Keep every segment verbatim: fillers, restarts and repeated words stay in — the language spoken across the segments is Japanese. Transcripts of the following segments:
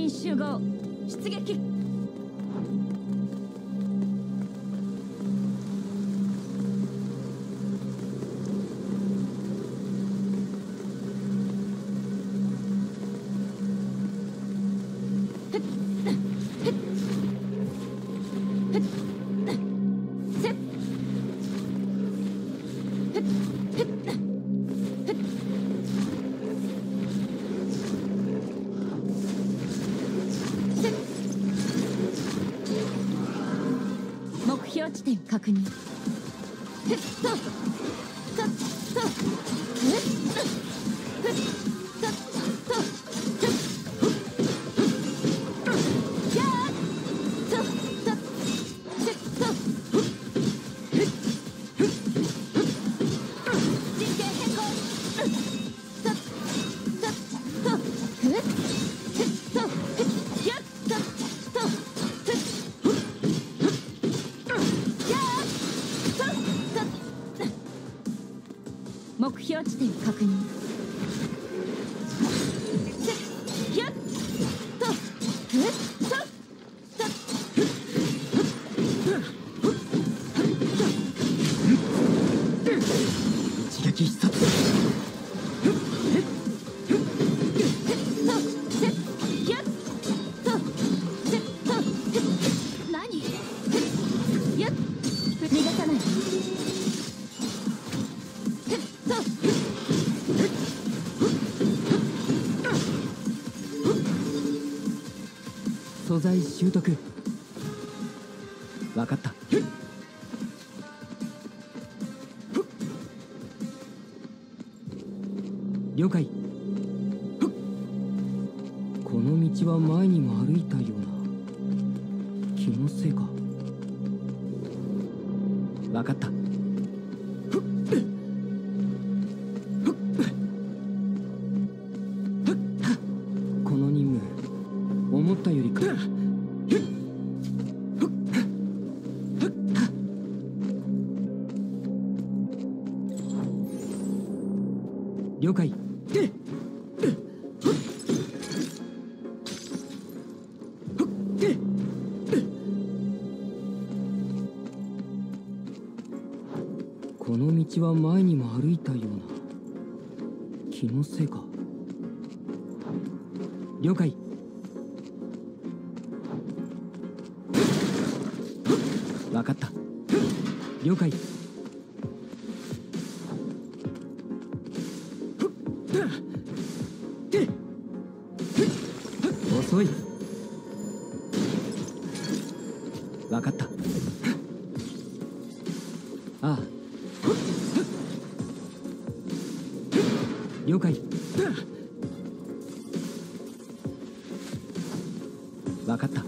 員集合、出撃。確認。素材習得、分かった。了解。この道は前にも歩いたような、気のせいか。分かった。了解。この道は前にも歩いたような、気のせいか。了解。分かった。了解。遅い。分かった。ああ、了解。分かった。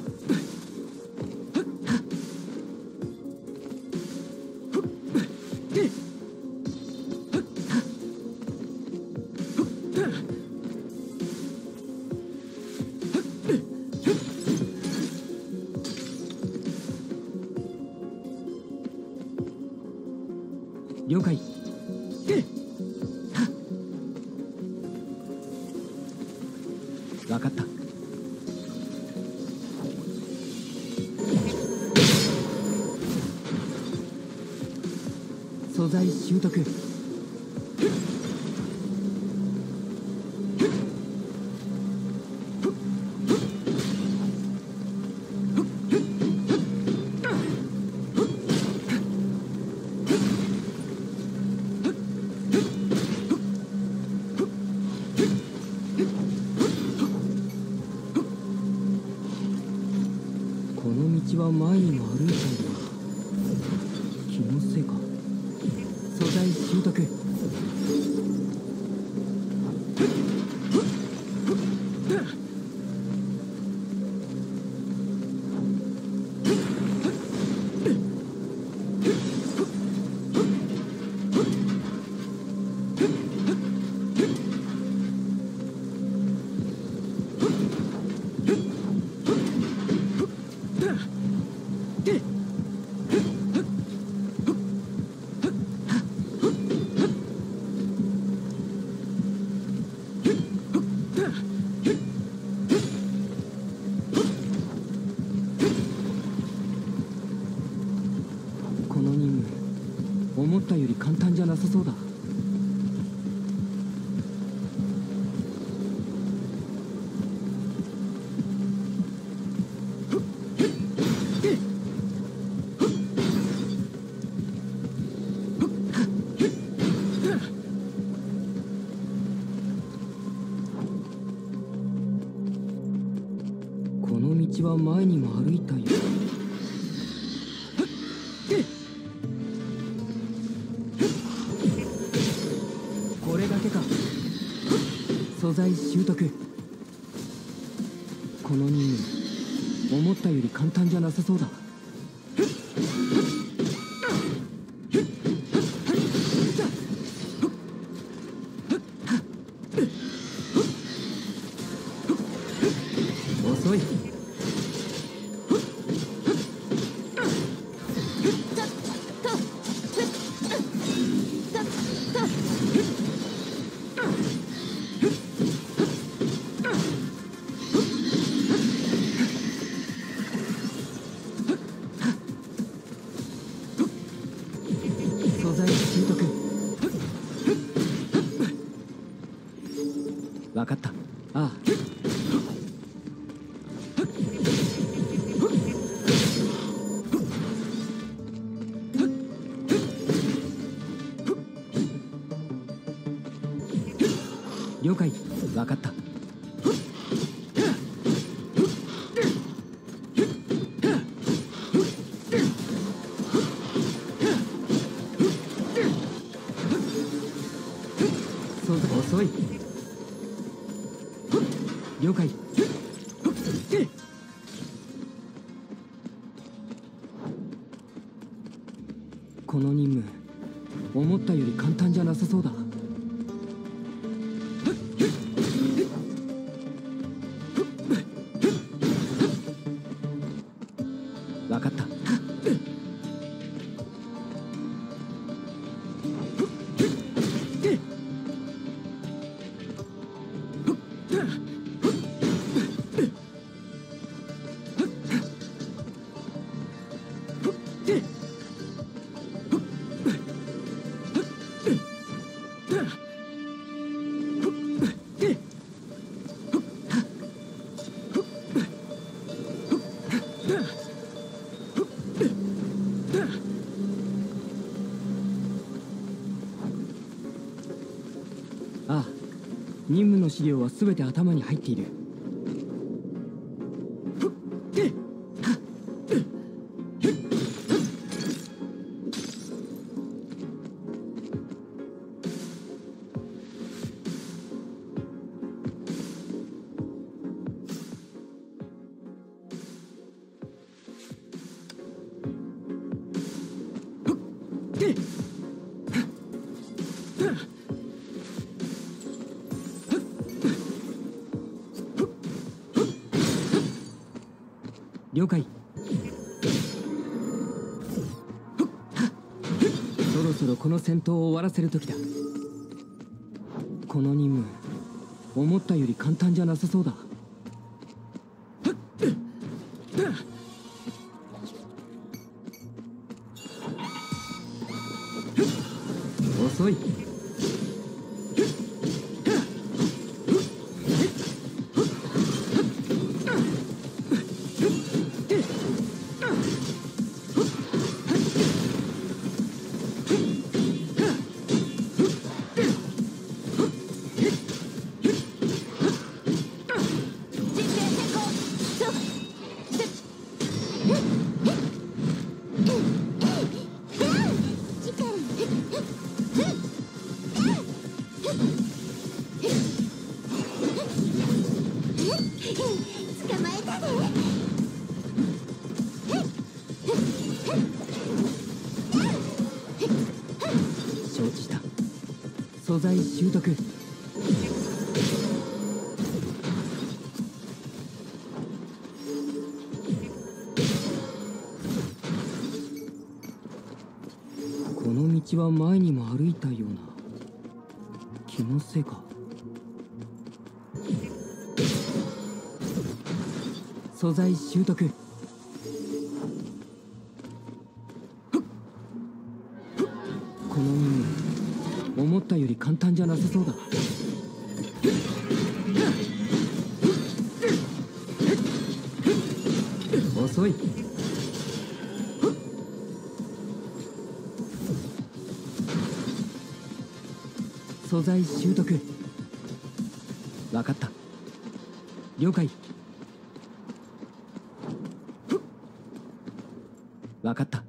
了解。分かった。素材習得。道は前にも歩いたよ。これだけか。素材習得。この任務、思ったより簡単じゃなさそうだ。分かった。ああ、了解。分かった。遅い。了解。この任務、思ったより簡単じゃなさそうだ。分かった。ああ、任務の資料は全て頭に入っている。了解。そろそろこの戦闘を終わらせる時だ。この任務、思ったより簡単じゃなさそうだ。遅い。承知した。素材習得。この道は前にも歩いたような気のせいか。素材習得。この任務、思ったより簡単じゃなさそうだ。遅い。素材習得。分かった。了解。分かった。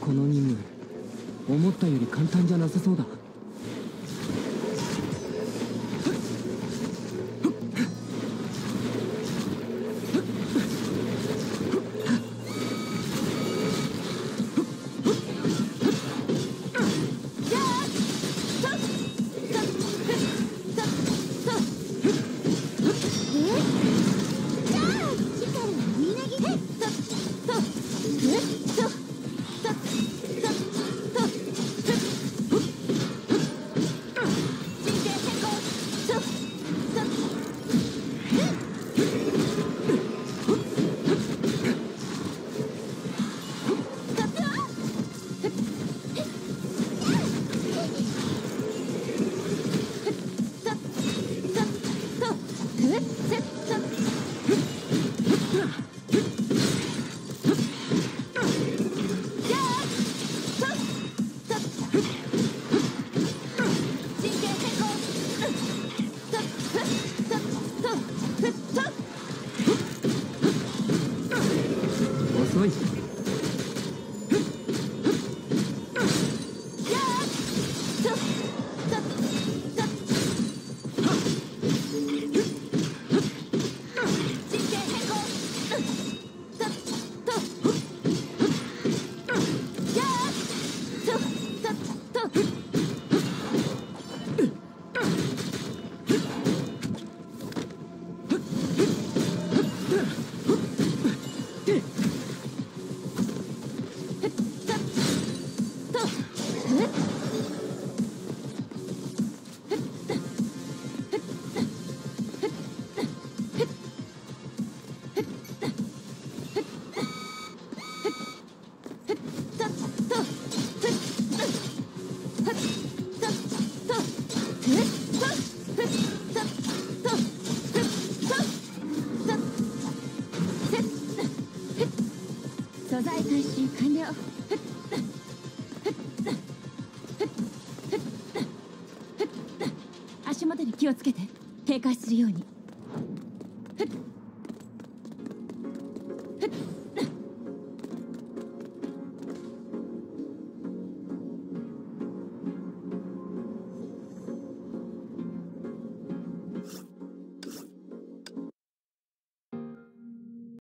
この任務、思ったより簡単じゃなさそうだ。足元に気をつけて、警戒するように。